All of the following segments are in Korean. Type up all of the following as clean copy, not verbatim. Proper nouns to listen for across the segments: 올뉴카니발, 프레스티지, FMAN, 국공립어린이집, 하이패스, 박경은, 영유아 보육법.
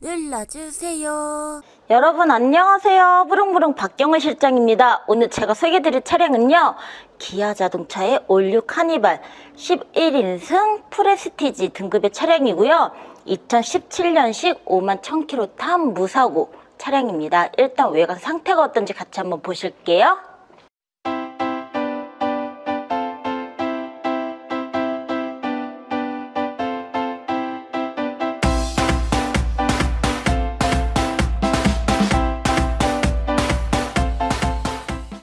눌러주세요. 여러분 안녕하세요. 부릉부릉 박경은 실장입니다. 오늘 제가 소개해드릴 차량은요, 기아 자동차의 올뉴카니발 11인승 프레스티지 등급의 차량이고요, 2017년식 51,000km 탄 무사고 차량입니다. 일단 외관 상태가 어떤지 같이 한번 보실게요.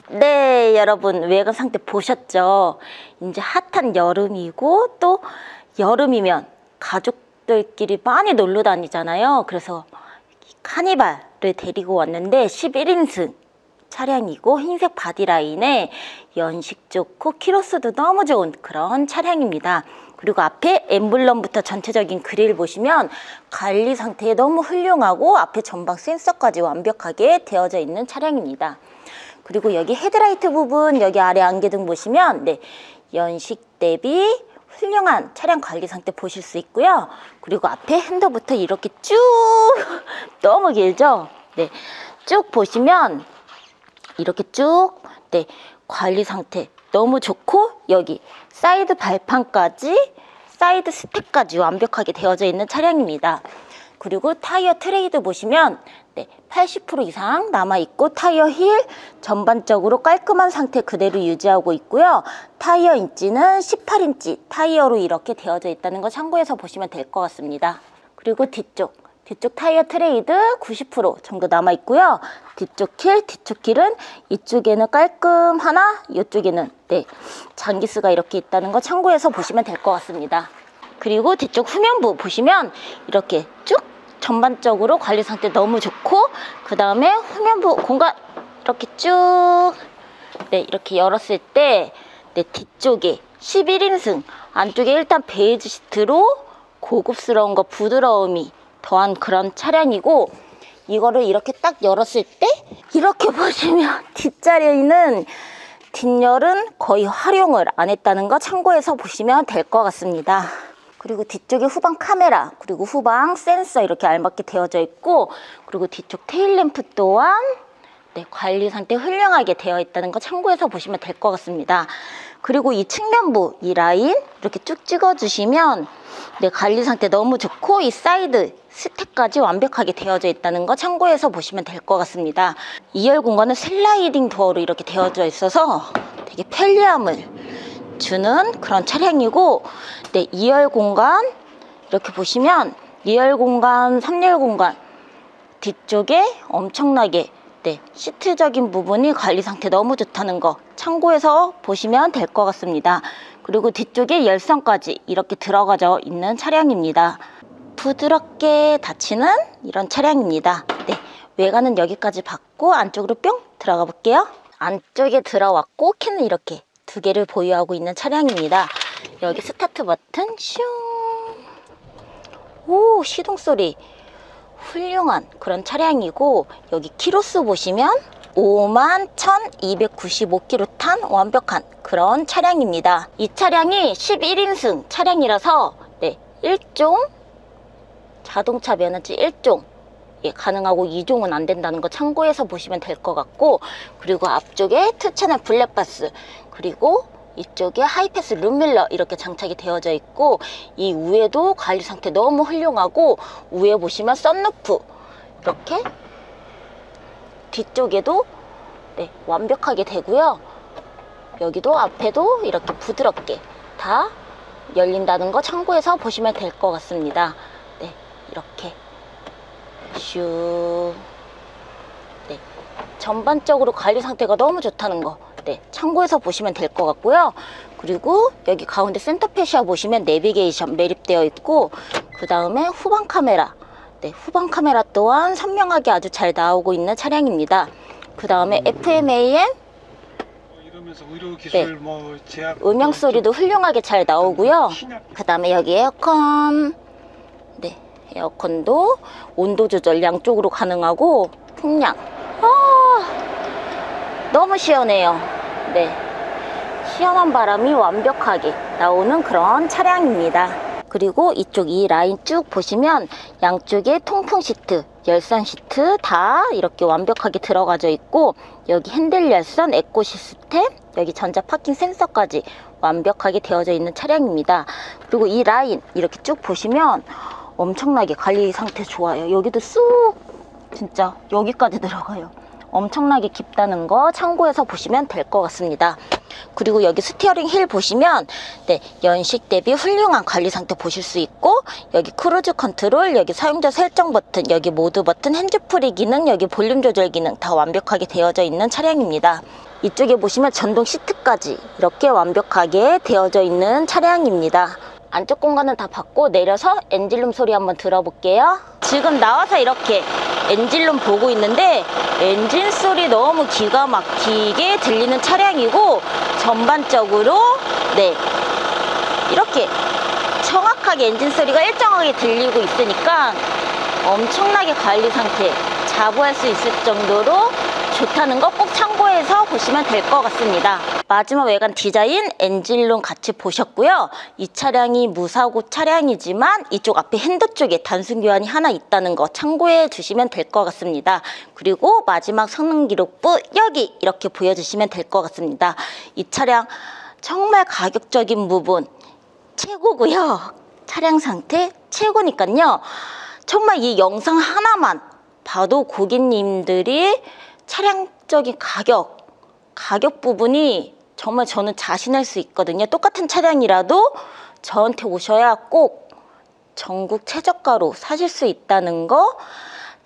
네, 여러분 외관 상태 보셨죠? 이제 핫한 여름이고, 또 여름이면 가족들끼리 많이 놀러 다니잖아요. 그래서 카니발을 데리고 왔는데 11인승 차량이고, 흰색 바디라인에 연식 좋고 키로수도 너무 좋은 그런 차량입니다. 그리고 앞에 엠블럼부터 전체적인 그릴 보시면 관리 상태에 너무 훌륭하고 앞에 전방 센서까지 완벽하게 되어져 있는 차량입니다. 그리고 여기 헤드라이트 부분, 여기 아래 안개등 보시면 네, 연식 대비 훌륭한 차량 관리 상태 보실 수 있고요. 그리고 앞에 핸들부터 이렇게 쭉 너무 길죠? 네, 쭉 보시면 이렇게 쭉 네, 관리 상태 너무 좋고, 여기 사이드 발판까지 사이드 스택까지 완벽하게 되어져 있는 차량입니다. 그리고 타이어 트레이드 보시면 네, 80% 이상 남아있고, 타이어 힐 전반적으로 깔끔한 상태 그대로 유지하고 있고요. 타이어 인치는 18인치 타이어로 이렇게 되어져 있다는 거 참고해서 보시면 될 것 같습니다. 그리고 뒤쪽 타이어 트레이드 90% 정도 남아있고요. 뒤쪽 힐은 이쪽에는 깔끔하나 이쪽에는 네, 장기수가 이렇게 있다는 거 참고해서 보시면 될 것 같습니다. 그리고 뒤쪽 후면부 보시면 이렇게 쭉 전반적으로 관리 상태 너무 좋고, 그 다음에 후면부 공간 이렇게 쭉 네, 이렇게 열었을 때 네, 뒤쪽에 11인승 안쪽에 일단 베이지 시트로 고급스러운 거 부드러움이 더한 그런 차량이고, 이거를 이렇게 딱 열었을 때 이렇게 보시면 뒷자리는 뒷열은 거의 활용을 안 했다는 거 참고해서 보시면 될 것 같습니다. 그리고 뒤쪽에 후방 카메라, 그리고 후방 센서 이렇게 알맞게 되어져 있고, 그리고 뒤쪽 테일램프 또한 네, 관리 상태 훌륭하게 되어 있다는 거 참고해서 보시면 될 것 같습니다. 그리고 이 측면부, 이 라인 이렇게 쭉 찍어주시면 네, 관리 상태 너무 좋고, 이 사이드 스택까지 완벽하게 되어져 있다는 거 참고해서 보시면 될 것 같습니다. 2열 공간은 슬라이딩 도어로 이렇게 되어져 있어서 되게 편리함을 주는 그런 차량이고, 네, 2열 공간 이렇게 보시면 2열 공간, 3열 공간 뒤쪽에 엄청나게 네, 시트적인 부분이 관리 상태 너무 좋다는 거 참고해서 보시면 될 것 같습니다. 그리고 뒤쪽에 열선까지 이렇게 들어가져 있는 차량입니다. 부드럽게 닫히는 이런 차량입니다. 네, 외관은 여기까지 봤고 안쪽으로 뿅 들어가 볼게요. 안쪽에 들어왔고, 키는 이렇게 두 개를 보유하고 있는 차량입니다. 여기 스타트 버튼 슝! 오, 시동 소리 훌륭한 그런 차량이고, 여기 키로수 보시면 51,295km 탄 완벽한 그런 차량입니다. 이 차량이 11인승 차량이라서 네, 1종 자동차 면허증 1종 예, 가능하고 2종은 안 된다는 거 참고해서 보시면 될 것 같고, 그리고 앞쪽에 2채널 블랙박스, 그리고 이쪽에 하이패스 룸밀러 이렇게 장착이 되어져 있고, 이 위에도 관리 상태 너무 훌륭하고, 위에 보시면 썬루프 이렇게 뒤쪽에도 네, 완벽하게 되고요. 여기도 앞에도 이렇게 부드럽게 다 열린다는 거 참고해서 보시면 될 것 같습니다. 네, 이렇게 슈. 네, 전반적으로 관리 상태가 너무 좋다는 거 네, 참고해서 보시면 될 것 같고요. 그리고 여기 가운데 센터페시아 보시면 내비게이션 매립되어 있고, 그 다음에 후방 카메라 네, 후방 카메라 또한 선명하게 아주 잘 나오고 있는 차량입니다. 그 다음에 FMAN 네, 음향소리도 훌륭하게 잘 나오고요. 그 다음에 여기 에어컨 네, 에어컨도 온도 조절 양쪽으로 가능하고, 풍량 너무 시원해요. 네, 시원한 바람이 완벽하게 나오는 그런 차량입니다. 그리고 이쪽 이 라인 쭉 보시면 양쪽에 통풍 시트, 열선 시트 다 이렇게 완벽하게 들어가져 있고, 여기 핸들 열선, 에코 시스템, 여기 전자 파킹 센서까지 완벽하게 되어져 있는 차량입니다. 그리고 이 라인 이렇게 쭉 보시면 엄청나게 관리 상태 좋아요. 여기도 쑥 진짜 여기까지 들어가요. 엄청나게 깊다는 거 참고해서 보시면 될 것 같습니다. 그리고 여기 스티어링 휠 보시면 네, 연식 대비 훌륭한 관리 상태 보실 수 있고, 여기 크루즈 컨트롤, 여기 사용자 설정 버튼, 여기 모드 버튼, 핸즈프리 기능, 여기 볼륨 조절 기능 다 완벽하게 되어져 있는 차량입니다. 이쪽에 보시면 전동 시트까지 이렇게 완벽하게 되어져 있는 차량입니다. 안쪽 공간은 다 받고 내려서 엔진룸 소리 한번 들어볼게요. 지금 나와서 이렇게 엔진룸 보고 있는데 엔진 소리 너무 기가 막히게 들리는 차량이고, 전반적으로 네 이렇게 정확하게 엔진 소리가 일정하게 들리고 있으니까 엄청나게 관리 상태 자부할 수 있을 정도로 좋다는 거 꼭 참고해서 보시면 될 것 같습니다. 마지막 외관 디자인, 엔진룸 같이 보셨고요. 이 차량이 무사고 차량이지만 이쪽 앞에 핸드 쪽에 단순 교환이 하나 있다는 거 참고해 주시면 될 것 같습니다. 그리고 마지막 성능 기록부 여기 이렇게 보여주시면 될 것 같습니다. 이 차량 정말 가격적인 부분 최고고요. 차량 상태 최고니까요. 정말 이 영상 하나만 봐도 고객님들이 차량적인 가격 부분이 정말 저는 자신할 수 있거든요. 똑같은 차량이라도 저한테 오셔야 꼭 전국 최저가로 사실 수 있다는 거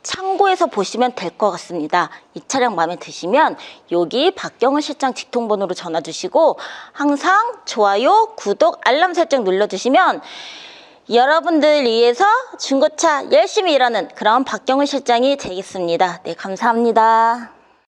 참고해서 보시면 될 것 같습니다. 이 차량 마음에 드시면 여기 박경은 실장 직통번호로 전화 주시고, 항상 좋아요, 구독, 알람 설정 눌러주시면 여러분들 위해서 중고차 열심히 일하는 그런 박경은 실장이 되겠습니다. 네, 감사합니다.